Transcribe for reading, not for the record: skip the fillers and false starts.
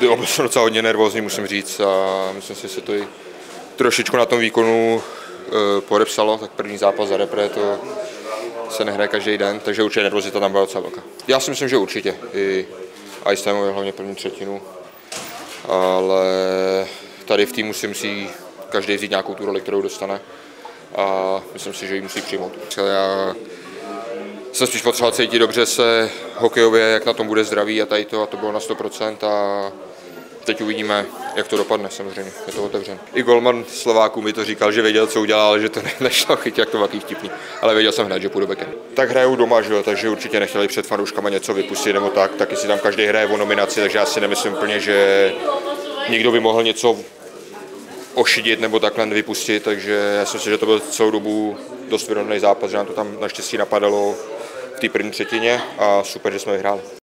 Bylo jsem docela hodně nervózní, musím říct, a myslím si, že se to i trošičku na tom výkonu podepsalo, tak první zápas za repre, to se nehraje každý den, takže určitě nervozita tam byla docela velká. Já si myslím, že určitě, i jsem měl hlavně první třetinu, ale tady v týmu si musí každý vzít nějakou tu roli, kterou dostane, a myslím si, že ji musí přijmout. Já jsem spíš potřeboval cítit dobře se hokejově, jak na tom bude zdraví a to bylo na 100% a teď uvidíme, jak to dopadne, samozřejmě, je to otevřené. I golman Slováků mi to říkal, že věděl, co udělal, ale že to nešlo chytit, jak to velký vtipný, ale věděl jsem hned, že půjdu bekem. Tak hrajou doma, že jo, takže určitě nechtěli před fanouškama něco vypustit nebo tak, taky si tam každý hraje o nominaci, takže já si nemyslím úplně, že někdo by mohl něco ošidit nebo takhle vypustit, takže já si myslím, že to byl celou dobu dost vyrovnaný zápas, že nám to tam naštěstí napadalo v té první třetině a super, že jsme vyhráli.